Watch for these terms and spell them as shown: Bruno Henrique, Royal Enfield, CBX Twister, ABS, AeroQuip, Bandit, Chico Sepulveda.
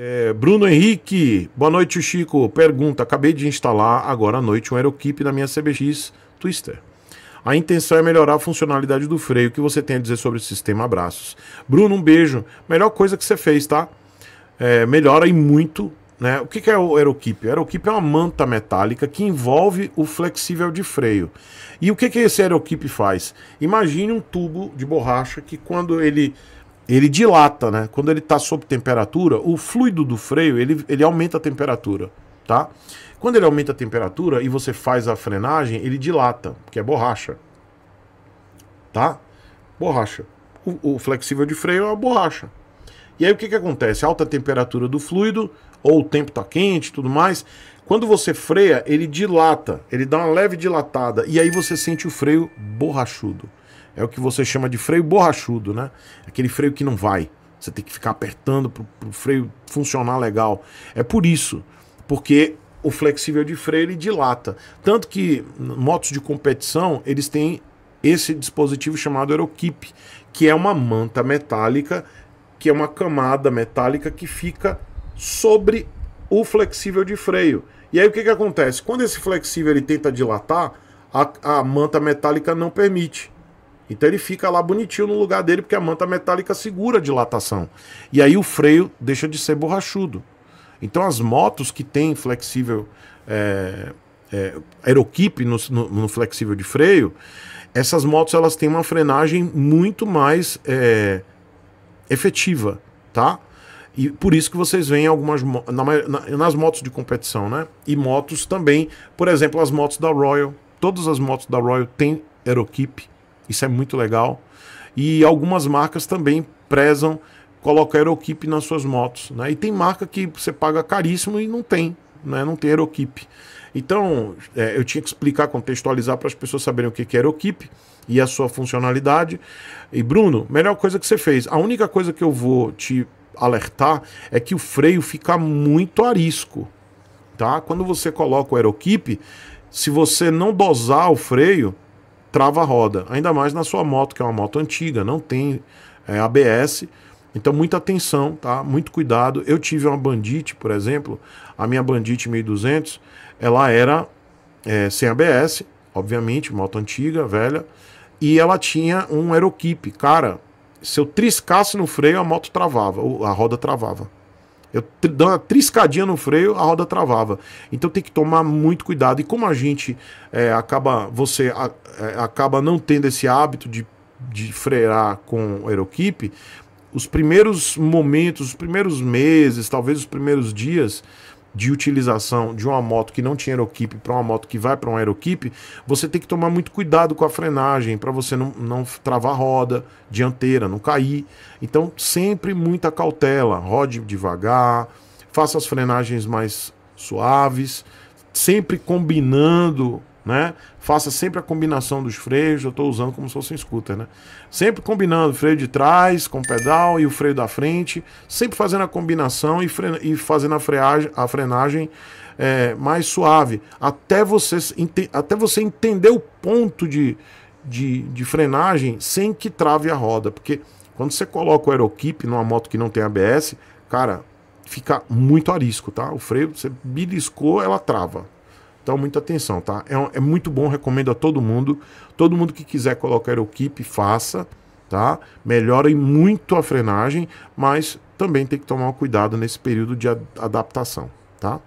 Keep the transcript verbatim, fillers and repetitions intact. É, Bruno Henrique, boa noite, Chico. Pergunta, acabei de instalar agora à noite um AeroQuip na minha C B X Twister. A intenção é melhorar a funcionalidade do freio. O que você tem a dizer sobre o sistema? Abraços. Bruno, um beijo. Melhor coisa que você fez, tá? É, melhora e muito, né? O que, que é o AeroQuip? O AeroQuip é uma manta metálica que envolve o flexível de freio. E o que, que esse AeroQuip faz? Imagine um tubo de borracha que quando ele... Ele dilata, né? Quando ele está sob temperatura, o fluido do freio, ele, ele aumenta a temperatura, tá? Quando ele aumenta a temperatura e você faz a frenagem, ele dilata, porque é borracha, tá? Borracha. O, o flexível de freio é uma borracha. E aí o que que acontece? Alta temperatura do fluido, ou o tempo está quente e tudo mais, quando você freia, ele dilata, ele dá uma leve dilatada, e aí você sente o freio borrachudo. É o que você chama de freio borrachudo, né? Aquele freio que não vai. Você tem que ficar apertando para o freio funcionar legal. É por isso, porque o flexível de freio ele dilata. Tanto que motos de competição, eles têm esse dispositivo chamado AeroQuip, que é uma manta metálica, que é uma camada metálica que fica sobre o flexível de freio. E aí o que que acontece? Quando esse flexível ele tenta dilatar, a, a manta metálica não permite. Então ele fica lá bonitinho no lugar dele, porque a manta metálica segura a dilatação. E aí o freio deixa de ser borrachudo. Então as motos que têm flexível, é, é, AeroQuip no, no, no flexível de freio, essas motos elas têm uma frenagem muito mais é, efetiva, tá? E por isso que vocês veem algumas na, na, nas motos de competição, né? E motos também, por exemplo, as motos da Royal. Todas as motos da Royal têm AeroQuip. Isso é muito legal. E algumas marcas também prezam colocar AeroQuip nas suas motos, né? E tem marca que você paga caríssimo e não tem, né? Não tem AeroQuip. Então, é, eu tinha que explicar, contextualizar para as pessoas saberem o que é AeroQuip e a sua funcionalidade. E Bruno, melhor coisa que você fez. A única coisa que eu vou te alertar é que o freio fica muito arisco, tá? Quando você coloca o AeroQuip, se você não dosar o freio, trava a roda, ainda mais na sua moto, que é uma moto antiga, não tem é, A B S, então muita atenção, tá? Muito cuidado. Eu tive uma Bandit, por exemplo, a minha Bandit mil e duzentos, ela era é, sem A B S, obviamente, moto antiga, velha, e ela tinha um AeroQuip. Cara, se eu triscasse no freio, a moto travava, a roda travava. Eu dou uma triscadinha no freio, a roda travava. Então tem que tomar muito cuidado. E como a gente é, acaba, você a, é, acaba não tendo esse hábito de, de frear com o AeroQuip, os primeiros momentos, os primeiros meses, talvez os primeiros dias de utilização de uma moto que não tinha AeroQuip para uma moto que vai para um AeroQuip, você tem que tomar muito cuidado com a frenagem para você não, não travar a roda dianteira, não cair. Então sempre muita cautela, rode devagar, faça as frenagens mais suaves, sempre combinando, né? Faça sempre a combinação dos freios. Eu estou usando como se fosse um scooter, né? Sempre combinando o freio de trás com o pedal e o freio da frente, sempre fazendo a combinação e, frena e fazendo a, freagem, a frenagem é, mais suave, até você, até você entender o ponto de, de, de frenagem sem que trave a roda. Porque quando você coloca o AeroQuip numa moto que não tem A B S, cara, fica muito arisco, tá? O freio, você beliscou, ela trava. Então, muita atenção, tá? É, é muito bom, recomendo a todo mundo. Todo mundo que quiser colocar AeroQuip, faça, tá? Melhora muito a frenagem, mas também tem que tomar cuidado nesse período de adaptação, tá?